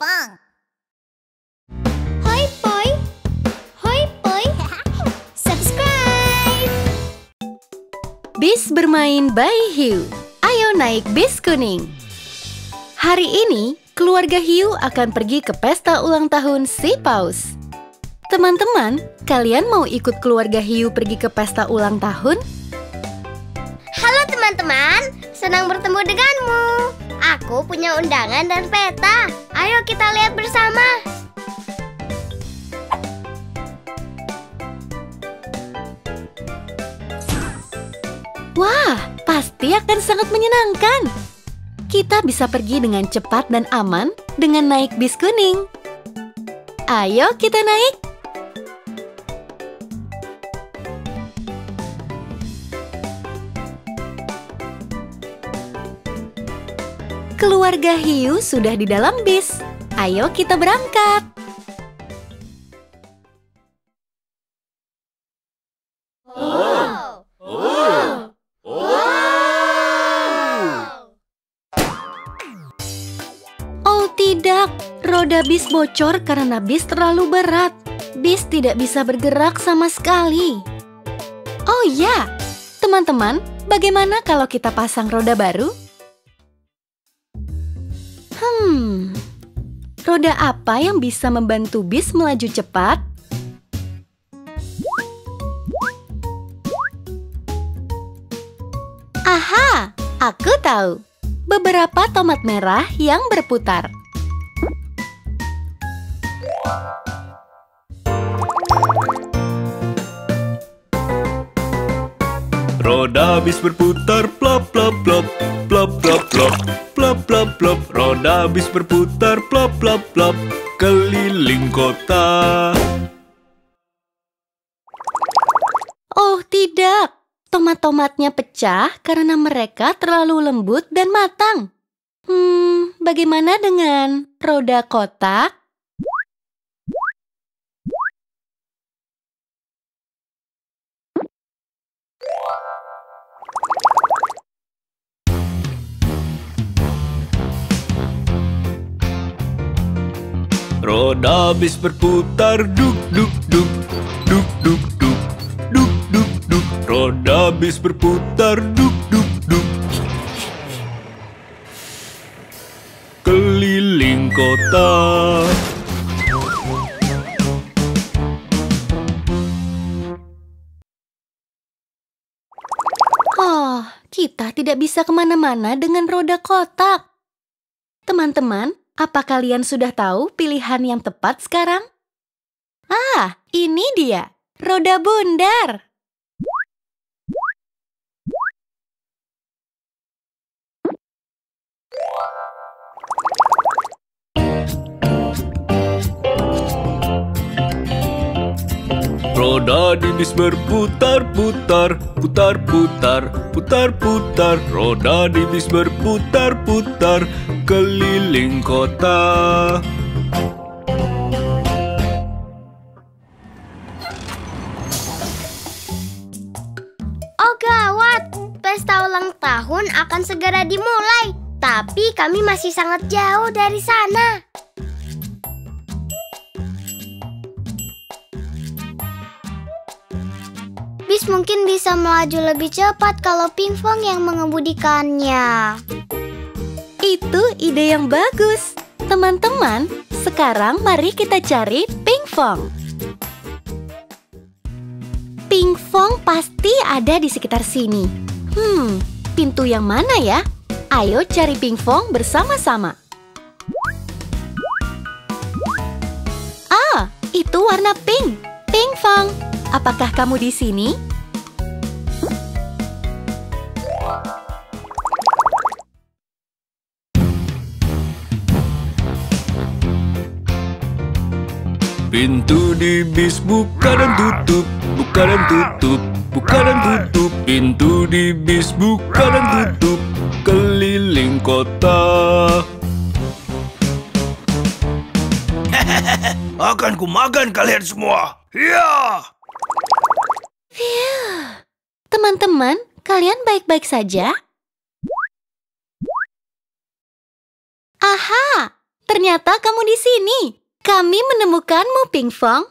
Pinkfong. Hoi boy, subscribe. Bis bermain by hiu. Ayo naik bis kuning. Hari ini keluarga hiu akan pergi ke pesta ulang tahun si paus. Teman-teman, kalian mau ikut keluarga hiu pergi ke pesta ulang tahun? Halo teman-teman, senang bertemu denganmu. Aku punya undangan dan peta. Ayo kita lihat bersama. Wah, pasti akan sangat menyenangkan. Kita bisa pergi dengan cepat dan aman dengan naik bis kuning. Ayo kita naik. Keluarga hiu sudah di dalam bis. Ayo kita berangkat. Oh tidak, roda bis bocor karena bis terlalu berat. Bis tidak bisa bergerak sama sekali. Oh ya, teman-teman, bagaimana kalau kita pasang roda baru? Roda apa yang bisa membantu bis melaju cepat? Aha, aku tahu. Beberapa tomat merah yang berputar. Roda bis berputar, plop plop plop, plop plop plop, plop plop plop. Roda bis berputar, plop plop plop, keliling kota. Oh tidak, tomat-tomatnya pecah karena mereka terlalu lembut dan matang. Bagaimana dengan roda kotak? Roda bis berputar, duk duk duk, duk duk duk, duk duk duk. Roda bis berputar, duk duk duk, keliling kota. Oh, kita tidak bisa kemana-mana dengan roda kotak. Teman-teman, apa kalian sudah tahu pilihan yang tepat sekarang? Ah, ini dia, roda bundar. Roda di bis berputar-putar, putar-putar, putar-putar. Roda di bis berputar-putar, keliling kota. Oh gawat, pesta ulang tahun akan segera dimulai. Tapi kami masih sangat jauh dari sana. Bis mungkin bisa melaju lebih cepat kalau Pinkfong yang mengemudikannya. Itu ide yang bagus. Teman-teman, sekarang mari kita cari Pinkfong. Pinkfong pasti ada di sekitar sini. Pintu yang mana ya? Ayo cari Pinkfong bersama-sama. Ah, itu warna pink. Pinkfong, apakah kamu di sini? Pintu di bis buka dan tutup, buka dan tutup, buka dan tutup. Pintu di bis buka dan tutup, keliling kota. Akan kumakan kalian semua. Ya. Teman-teman, kalian baik-baik saja? Aha, ternyata kamu di sini. Kami menemukanmu, Pinkfong.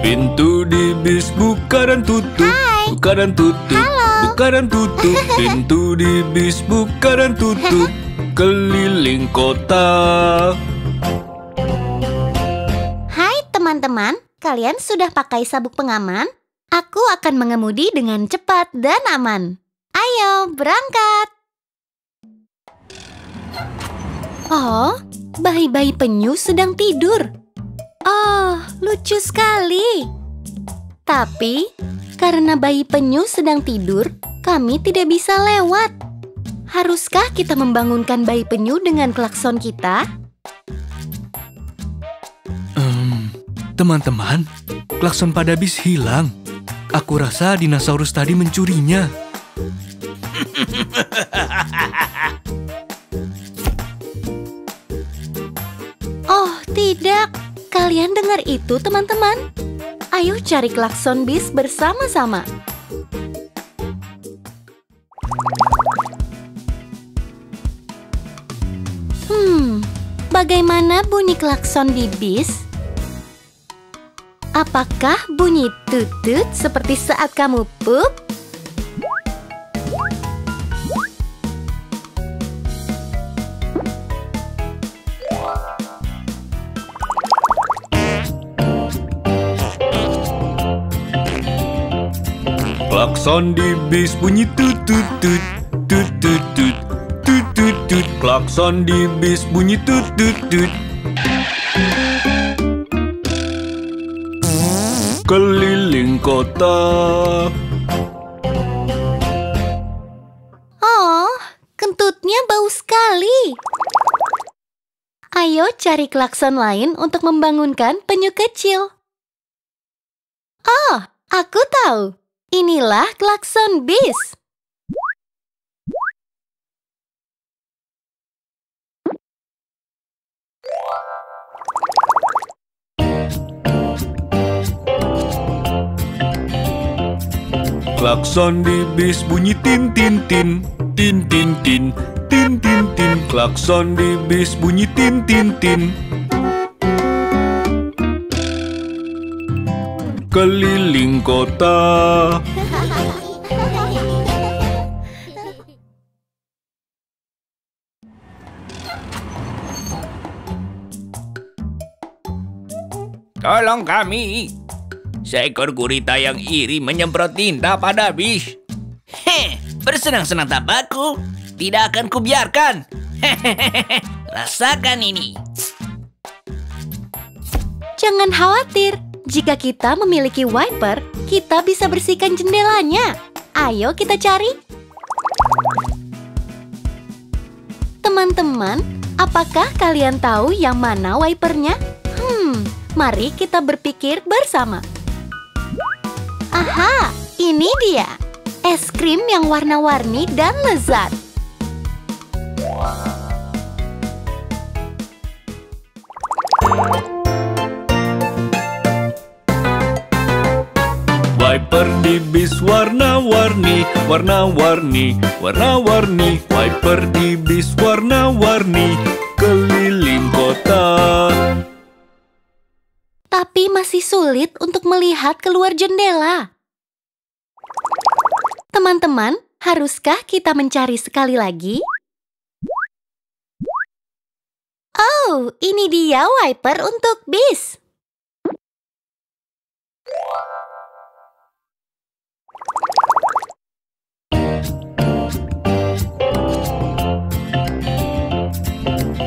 Pintu di bis buka dan tutup, Hai. Buka dan tutup, Halo. Buka dan tutup. Pintu di bis buka dan tutup, keliling kota. Hai teman-teman, kalian sudah pakai sabuk pengaman? Aku akan mengemudi dengan cepat dan aman. Ayo berangkat. Oh, bayi-bayi penyu sedang tidur. Oh, lucu sekali. Tapi, karena bayi penyu sedang tidur, kami tidak bisa lewat. Haruskah kita membangunkan bayi penyu dengan klakson kita? Teman-teman, klakson pada bis hilang. Aku rasa dinosaurus tadi mencurinya. Oh, tidak. Kalian dengar itu, teman-teman? Ayo cari klakson bis bersama-sama. Bagaimana bunyi klakson di bis? Apakah bunyi tutut seperti saat kamu pup? Klakson di bis bunyi tututut, tututut, tututut. Klakson di bis bunyi tututut. Keliling kota. Oh, kentutnya bau sekali. Ayo cari klakson lain untuk membangunkan penyu kecil. Oh, aku tahu. Inilah klakson bis. Klakson di bis bunyi tin tin tin, tin tin tin, tin tin tin. Klakson di bis bunyi tin tin tin. Keliling kota. Tolong kami. Seekor gurita yang iri menyemprot tinta pada bis. Heh, bersenang-senang tapaku. Tidak akan kubiarkan. Hehehe, rasakan ini. Jangan khawatir. Jika kita memiliki wiper, kita bisa bersihkan jendelanya. Ayo kita cari. Teman-teman, apakah kalian tahu yang mana wipernya? Mari kita berpikir bersama. Aha, ini dia. Es krim yang warna-warni dan lezat. Wiper di bis warna-warni, warna-warni, warna-warni. Wiper di bis warna-warni, keliling kota. Tapi masih sulit untuk melihat keluar jendela. Teman-teman, haruskah kita mencari sekali lagi? Oh, ini dia wiper untuk bis.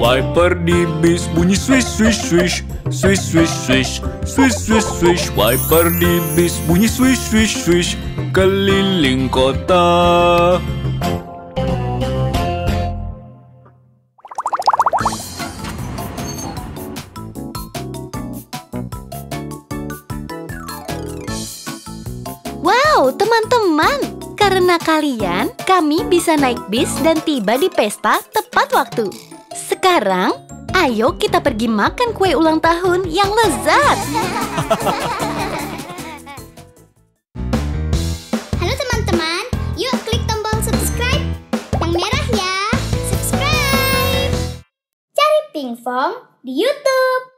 Wiper di bis bunyi swish swish swish, swish swish swish, swish swish swish. Wiper di bis bunyi swish swish swish, keliling kota. Wow, teman-teman, karena kalian, kami bisa naik bis dan tiba di pesta tepat waktu. Sekarang, Ayo kita pergi makan kue ulang tahun yang lezat. Halo teman-teman, yuk klik tombol subscribe yang merah ya. Subscribe. Cari Pinkfong di YouTube.